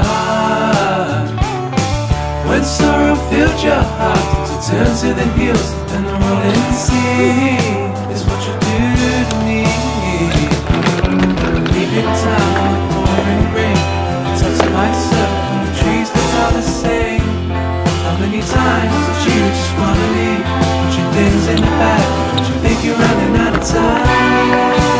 start. When sorrow filled your heart, to turn to the hills and the rolling sea is what you do to me. Leaving town in the pouring rain, I touch myself and the trees that are the same. How many times did you just wanna leave? Put your things in the bag, but you think you're running out of time.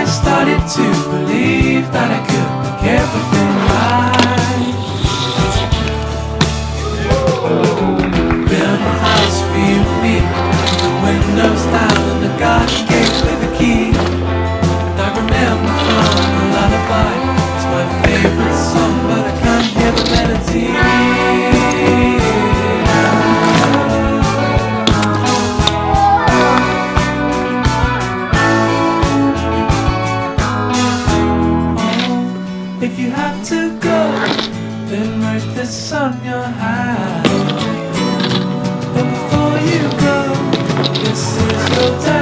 I started to believe that I could make everything right. Build a house for you and me, the windows down and the garden gate with a key. And I remember from the lullaby, it's my favorite song, but I can't hear the melody. If you have to go, then write this on your hand. But before you go, this is your time.